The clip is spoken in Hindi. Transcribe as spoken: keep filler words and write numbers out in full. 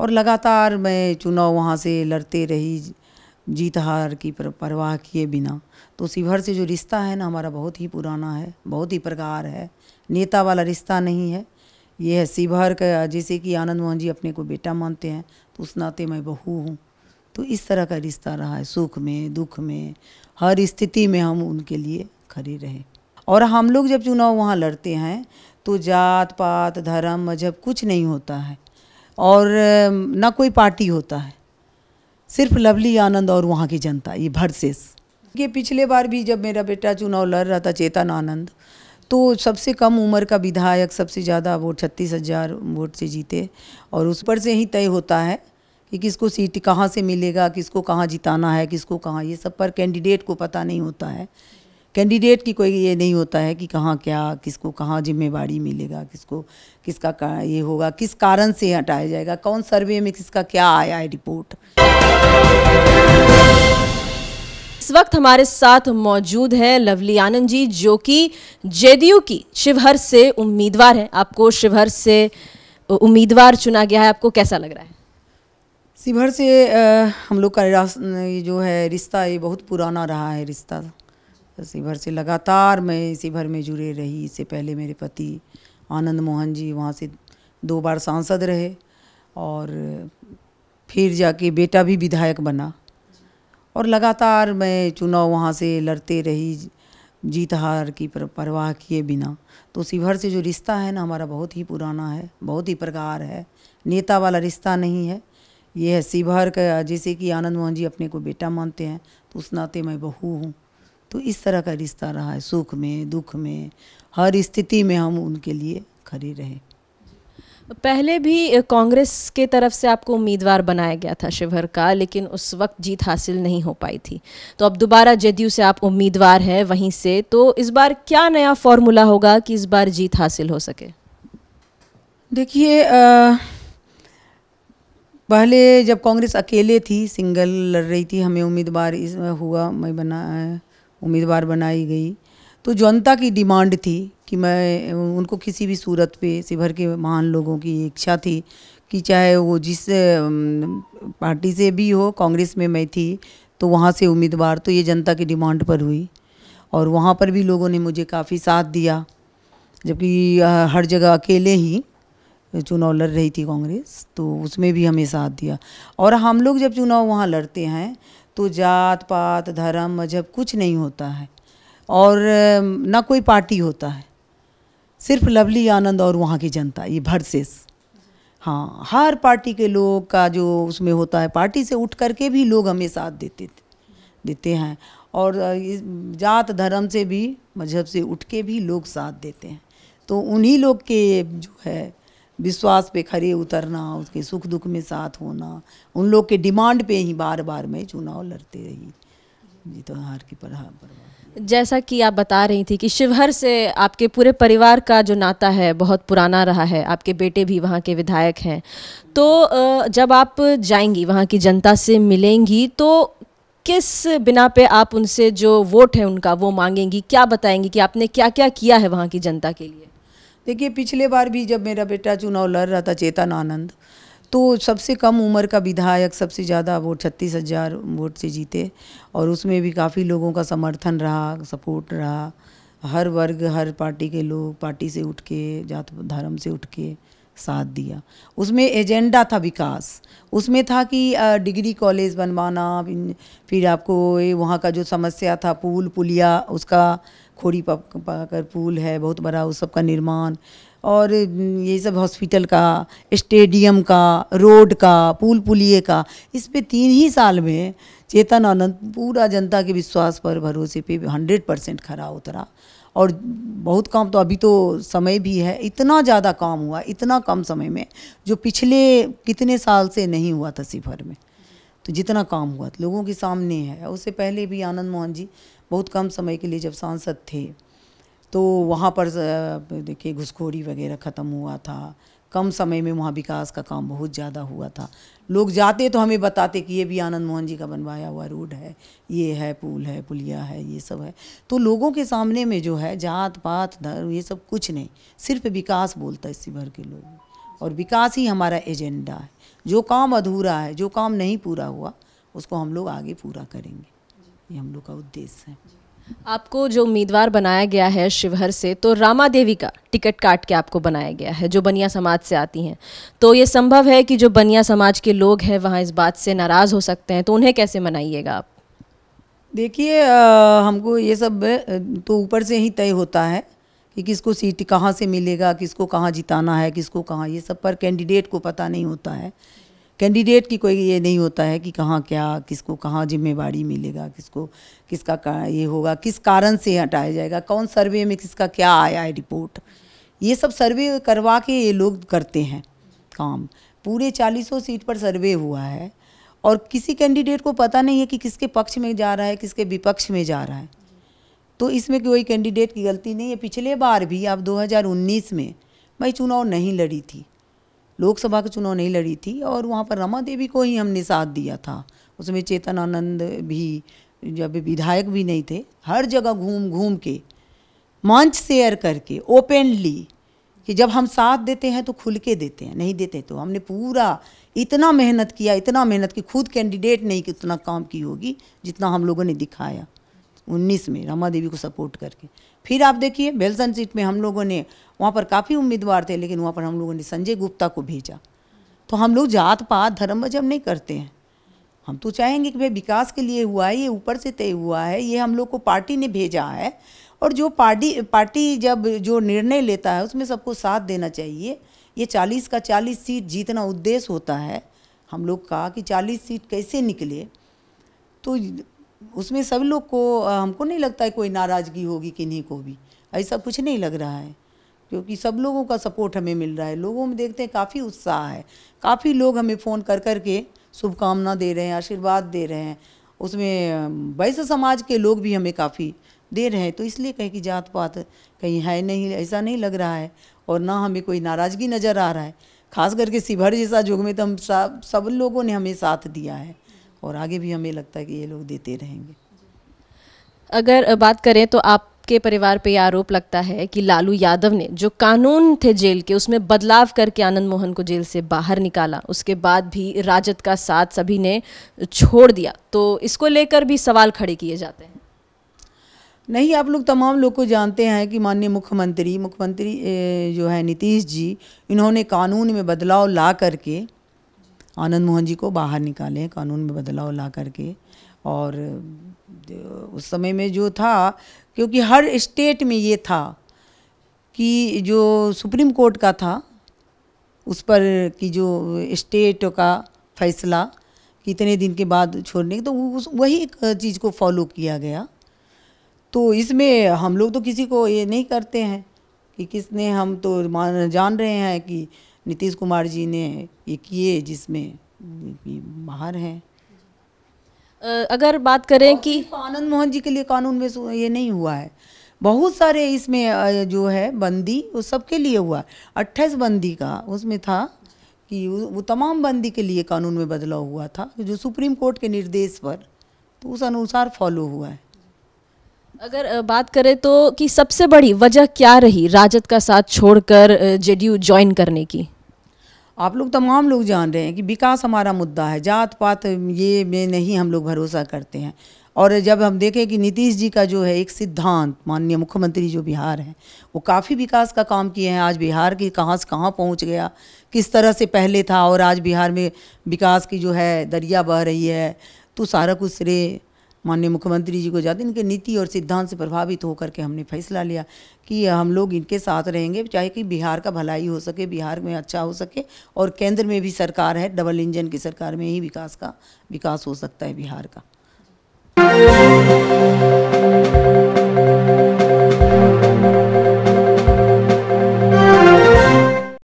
और लगातार मैं चुनाव वहाँ से लड़ते रही, जीत हार की परवाह किए बिना। तो शिवहर से जो रिश्ता है ना हमारा बहुत ही पुराना है, बहुत ही प्रगाढ़ है, नेता वाला रिश्ता नहीं है, ये है शिवहर का। जैसे कि आनंद मोहन जी अपने को बेटा मानते हैं तो उस नाते मैं बहू हूँ। तो इस तरह का रिश्ता रहा है, सुख में दुख में हर स्थिति में हम उनके लिए खड़े रहे। और हम लोग जब चुनाव वहाँ लड़ते हैं तो जात पात धर्म मजहब कुछ नहीं होता है और ना कोई पार्टी होता है, सिर्फ लवली आनंद और वहाँ की जनता ये भरसेस। कि पिछले बार भी जब मेरा बेटा चुनाव लड़ रहा था चेतन आनंद, तो सबसे कम उम्र का विधायक सबसे ज़्यादा वोट छत्तीस हज़ार वोट से जीते और उस पर से ही तय होता है कि किसको सीट कहाँ से मिलेगा, किसको कहाँ जिताना है, किसको कहाँ, ये सब पर कैंडिडेट को पता नहीं होता है। कैंडिडेट की कोई ये नहीं होता है कि कहाँ क्या, किसको कहाँ जिम्मेवारी मिलेगा, किसको किसका का, ये होगा, किस कारण से हटाया जाएगा, कौन सर्वे में किसका क्या आया है रिपोर्ट। इस वक्त हमारे साथ मौजूद है लवली आनंद जी जो कि जेडीयू की शिवहर से उम्मीदवार है। आपको शिवहर से उम्मीदवार चुना गया है, आपको कैसा लग रहा है? शिवहर से हम लोग का ये जो है रिश्ता ये बहुत पुराना रहा है रिश्ता। शिवहर से लगातार मैं शिवहर में जुड़े रही। इससे पहले मेरे पति आनंद मोहन जी वहाँ से दो बार सांसद रहे और फिर जाके बेटा भी विधायक बना और लगातार मैं चुनाव वहाँ से लड़ते रही, जीत हार की परवाह किए बिना। तो शिवहर से जो रिश्ता है ना हमारा बहुत ही पुराना है, बहुत ही प्रगाढ़ है, नेता वाला रिश्ता नहीं है, ये है शिवहर का। जैसे कि आनंद मोहन जी अपने को बेटा मानते हैं तो उस नाते मैं बहू हूँ। तो इस तरह का रिश्ता रहा है, सुख में दुख में हर स्थिति में हम उनके लिए खड़े रहे। पहले भी कांग्रेस के तरफ से आपको उम्मीदवार बनाया गया था शिवहर का, लेकिन उस वक्त जीत हासिल नहीं हो पाई थी। तो अब दोबारा जेडीयू से आप उम्मीदवार हैं वहीं से, तो इस बार क्या नया फॉर्मूला होगा कि इस बार जीत हासिल हो सके? देखिए, पहले जब कांग्रेस अकेले थी, सिंगल लड़ रही थी, हमें उम्मीदवार इस हुआ मैं बना उम्मीदवार बनाई गई। तो जनता की डिमांड थी कि मैं उनको किसी भी सूरत पे, शिवहर के महान लोगों की इच्छा थी कि चाहे वो जिस पार्टी से भी हो, कांग्रेस में मैं थी तो वहाँ से उम्मीदवार, तो ये जनता की डिमांड पर हुई और वहाँ पर भी लोगों ने मुझे काफ़ी साथ दिया, जबकि हर जगह अकेले ही चुनाव लड़ रही थी कांग्रेस, तो उसमें भी हमें साथ दिया। और हम लोग जब चुनाव वहाँ लड़ते हैं तो जात पात धर्म मजहब कुछ नहीं होता है और ना कोई पार्टी होता है, सिर्फ लवली आनंद और वहाँ की जनता ये भरसेस। हाँ, हर पार्टी के लोग का जो उसमें होता है, पार्टी से उठ करके भी लोग हमें साथ देते देते हैं और जात धर्म से भी मजहब से उठ के भी लोग साथ देते हैं। तो उन्हीं लोग के जो है विश्वास पे खड़े उतरना, उसके सुख दुख में साथ होना, उन लोग के डिमांड पे ही बार बार मैं चुनाव लड़ते रही, जीत हार की परवाह। जैसा कि आप बता रही थी कि शिवहर से आपके पूरे परिवार का जो नाता है बहुत पुराना रहा है, आपके बेटे भी वहाँ के विधायक हैं, तो जब आप जाएंगी वहाँ की जनता से मिलेंगी तो किस बिना पे आप उनसे जो वोट है उनका वो मांगेंगी, क्या बताएंगी कि आपने क्या क्या किया है वहाँ की जनता के लिए? देखिए, पिछले बार भी जब मेरा बेटा चुनाव लड़ रहा था चेतन आनंद, तो सबसे कम उम्र का विधायक सबसे ज़्यादा वोट छत्तीस हज़ार वोट से जीते और उसमें भी काफ़ी लोगों का समर्थन रहा, सपोर्ट रहा, हर वर्ग हर पार्टी के लोग पार्टी से उठ के, जात धर्म से उठ के साथ दिया। उसमें एजेंडा था विकास, उसमें था कि डिग्री कॉलेज बनवाना, फिर आपको वहाँ का जो समस्या था पुल पुलिया, उसका खोड़ी पाकर पुल है बहुत बड़ा, उस सब का निर्माण और ये सब, हॉस्पिटल का, स्टेडियम का, रोड का, पुल पुलिये का, इस पे तीन ही साल में चेतन आनंद पूरा जनता के विश्वास पर, भरोसे पे हंड्रेड परसेंट खरा उतरा और बहुत काम, तो अभी तो समय भी है, इतना ज़्यादा काम हुआ इतना कम समय में जो पिछले कितने साल से नहीं हुआ था शिवहर में। तो जितना काम हुआ लोगों के सामने है। उससे पहले भी आनंद मोहन जी बहुत कम समय के लिए जब सांसद थे तो वहाँ पर देखिए घुसखोरी वगैरह ख़त्म हुआ था, कम समय में वहाँ विकास का काम बहुत ज़्यादा हुआ था। लोग जाते तो हमें बताते कि ये भी आनंद मोहन जी का बनवाया हुआ रोड है, ये है पुल है पुलिया है, ये सब है। तो लोगों के सामने में जो है जात पात धर्म ये सब कुछ नहीं, सिर्फ विकास बोलता है शिवहर के लोग और विकास ही हमारा एजेंडा है। जो काम अधूरा है, जो काम नहीं पूरा हुआ, उसको हम लोग आगे पूरा करेंगे, ये हम लोग का उद्देश्य है। आपको जो उम्मीदवार बनाया गया है शिवहर से, तो रामा देवी का टिकट काट के आपको बनाया गया है, जो बनिया समाज से आती हैं। तो ये संभव है कि जो बनिया समाज के लोग हैं वहाँ इस बात से नाराज़ हो सकते हैं, तो उन्हें कैसे मनाइएगा आप? देखिए, हमको ये सब तो ऊपर से ही तय होता है कि किसको सीट कहाँ से मिलेगा, किसको कहाँ जिताना है, किसको कहाँ, ये सब पर कैंडिडेट को पता नहीं होता है। कैंडिडेट की कोई ये नहीं होता है कि कहाँ क्या, किसको कहाँ जिम्मेवारी मिलेगा, किसको किसका का ये होगा, किस कारण से हटाया जाएगा, कौन सर्वे में किसका क्या आया है रिपोर्ट, ये सब सर्वे करवा के ये लोग करते हैं काम। पूरे चालीसों सीट पर सर्वे हुआ है और किसी कैंडिडेट को पता नहीं है कि किसके पक्ष में जा रहा है, किसके विपक्ष में जा रहा है। तो इसमें कोई कैंडिडेट की गलती नहीं है। पिछले बार भी आप दो हज़ार उन्नीस में मैं चुनाव नहीं लड़ी थी, लोकसभा का चुनाव नहीं लड़ी थी, और वहाँ पर रमा देवी को ही हमने साथ दिया था। उसमें चेतन आनंद भी जब विधायक भी नहीं थे, हर जगह घूम घूम के मंच शेयर करके ओपनली कि जब हम साथ देते हैं तो खुल के देते हैं, नहीं देते तो हमने पूरा इतना मेहनत किया, इतना मेहनत कि खुद कैंडिडेट नहीं कि उतना काम की होगी जितना हम लोगों ने दिखाया उन्नीस में रमा देवी को सपोर्ट करके। फिर आप देखिए बेलसन सीट में हम लोगों ने, वहाँ पर काफ़ी उम्मीदवार थे, लेकिन वहाँ पर हम लोगों ने संजय गुप्ता को भेजा। तो हम लोग जात पात धर्म मजहब नहीं करते हैं, हम तो चाहेंगे कि भाई विकास के लिए हुआ है, ये ऊपर से तय हुआ है, ये हम लोग को पार्टी ने भेजा है, और जो पार्टी पार्टी जब जो निर्णय लेता है उसमें सबको साथ देना चाहिए। ये चालीस का चालीस सीट जीतना उद्देश्य होता है हम लोग का, कि चालीस सीट कैसे निकले, तो उसमें सब लोग को, हमको नहीं लगता है कोई नाराज़गी होगी किन्हीं को भी, ऐसा कुछ नहीं लग रहा है, क्योंकि सब लोगों का सपोर्ट हमें मिल रहा है। लोगों में देखते हैं काफ़ी उत्साह है, काफ़ी लोग हमें फ़ोन कर कर के शुभकामना दे रहे हैं, आशीर्वाद दे रहे हैं, उसमें वैसे समाज के लोग भी हमें काफ़ी दे रहे हैं। तो इसलिए कहीं की जात पात कहीं है नहीं, ऐसा नहीं लग रहा है, और ना हमें कोई नाराज़गी नज़र आ रहा है। ख़ास करके शिवहर जैसा युग में तो हम सब लोगों ने हमें साथ दिया है, और आगे भी हमें लगता है कि ये लोग देते रहेंगे। अगर बात करें तो आपके परिवार पे आरोप लगता है कि लालू यादव ने जो कानून थे जेल के, उसमें बदलाव करके आनंद मोहन को जेल से बाहर निकाला, उसके बाद भी राजद का साथ सभी ने छोड़ दिया, तो इसको लेकर भी सवाल खड़े किए जाते हैं। नहीं, आप लोग तमाम लोग को जानते हैं कि माननीय मुख्यमंत्री मुख्यमंत्री जो है नीतीश जी, इन्होंने कानून में बदलाव ला करके आनंद मोहन जी को बाहर निकाले, कानून में बदलाव ला करके। और उस समय में जो था, क्योंकि हर स्टेट में ये था कि जो सुप्रीम कोर्ट का था उस पर कि जो स्टेट का फैसला कि इतने दिन के बाद छोड़ने, तो वही एक चीज़ को फॉलो किया गया। तो इसमें हम लोग तो किसी को ये नहीं करते हैं कि किसने, हम तो जान रहे हैं कि नीतीश कुमार जी ने ये किए जिसमें बाहर हैं। अगर बात करें कि आनंद मोहन जी के लिए कानून में ये नहीं हुआ है, बहुत सारे इसमें जो है बंदी वो सबके लिए हुआ है। अट्ठाईस बंदी का उसमें था कि वो तमाम बंदी के लिए कानून में बदलाव हुआ था जो सुप्रीम कोर्ट के निर्देश पर, तो उस अनुसार फॉलो हुआ है। अगर बात करें तो कि सबसे बड़ी वजह क्या रही राजद का साथ छोड़कर जेडीयू ज्वाइन करने की? आप लोग तमाम लोग जान रहे हैं कि विकास हमारा मुद्दा है, जात पात ये में नहीं हम लोग भरोसा करते हैं। और जब हम देखें कि नीतीश जी का जो है एक सिद्धांत, माननीय मुख्यमंत्री जो बिहार हैं, वो काफ़ी विकास का काम किए हैं। आज बिहार की कहाँ से कहाँ पहुँच गया, किस तरह से पहले था और आज बिहार में विकास की जो है दरिया बह रही है, तो सारा कुछ श्रेय माननीय मुख्यमंत्री जी को जाते। इनके नीति और सिद्धांत से प्रभावित होकर के हमने फैसला लिया कि हम लोग इनके साथ रहेंगे, चाहे कि बिहार का भलाई हो सके, बिहार में अच्छा हो सके, और केंद्र में भी सरकार है, डबल इंजन की सरकार में ही विकास का विकास हो सकता है बिहार का।